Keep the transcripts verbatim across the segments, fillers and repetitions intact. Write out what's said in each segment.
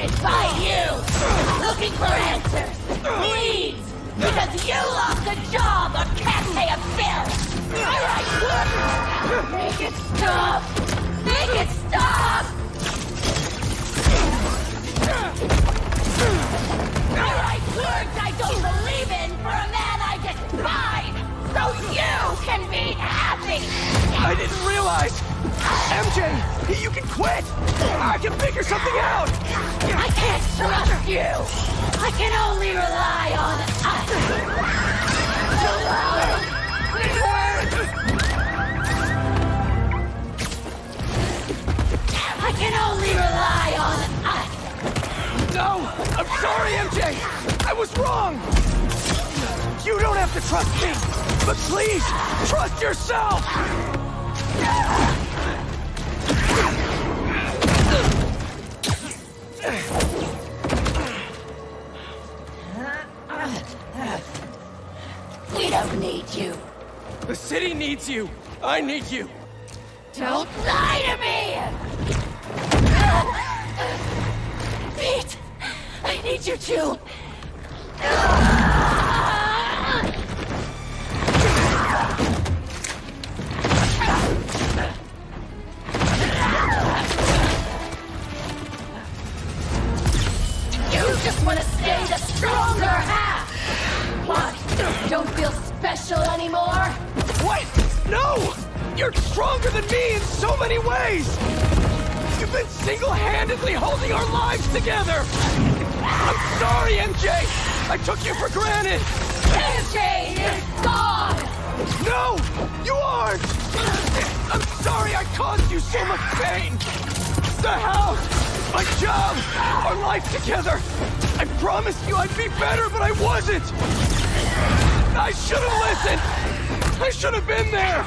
Haunted by you! Looking for answers! Leads! Because you lost a job on Cafe of Filth! Alright, work! Make it stop! Make it stop! Alright, words I don't believe in for a man I despise! So you can be happy! I didn't realize! M J, you can quit! I can figure something out! I can't trust you! I can only rely on us! Alone! I can only rely on us! No! I'm sorry, M J! I was wrong! You don't have to trust me! But please, trust yourself! We don't need you. The city needs you. I need you. Don't lie to me! Pete! I need you too! Just want to stay the stronger half! What? Don't feel special anymore? Wait! No! You're stronger than me in so many ways! You've been single-handedly holding our lives together! I'm sorry, M J! I took you for granted! M J is gone! No! You aren't! I'm sorry I caused you so much pain! The house! My job! Our life together! I promised you I'd be better, but I wasn't! I should have listened! I should have been there!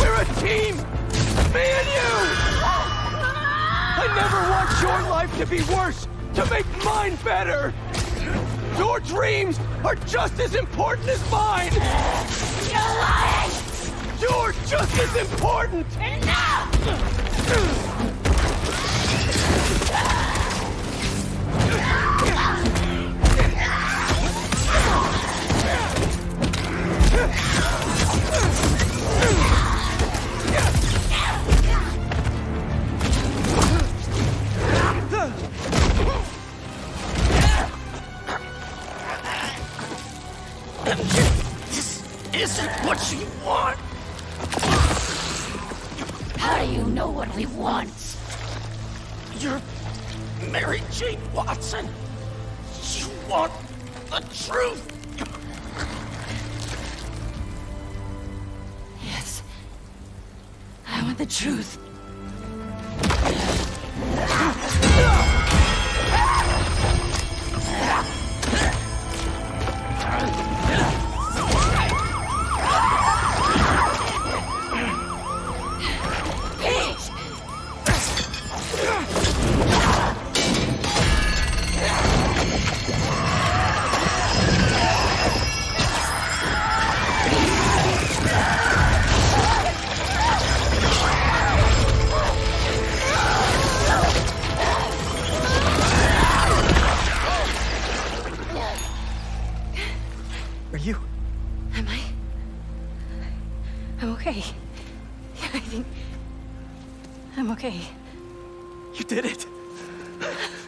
We're a team! Me and you! I never want your life to be worse, to make mine better! Your dreams are just as important as mine! You're lying! You're just as important! Enough! This isn't what you want. How do you know what we want? You're Mary Jane Watson. You want the truth. Yes. I want the truth. I'm okay. You did it.